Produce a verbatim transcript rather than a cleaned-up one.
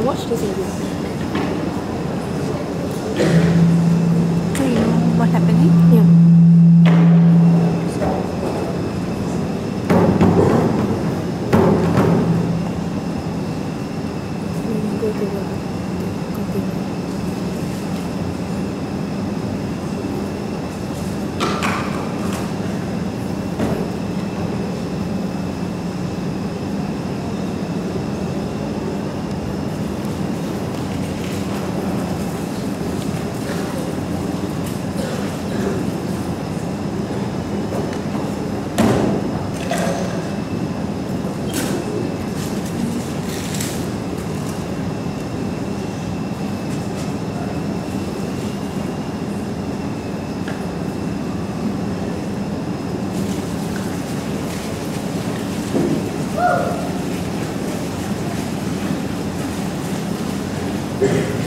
I watched this video. Do you know what's happening? Yeah. Go to the Thank you.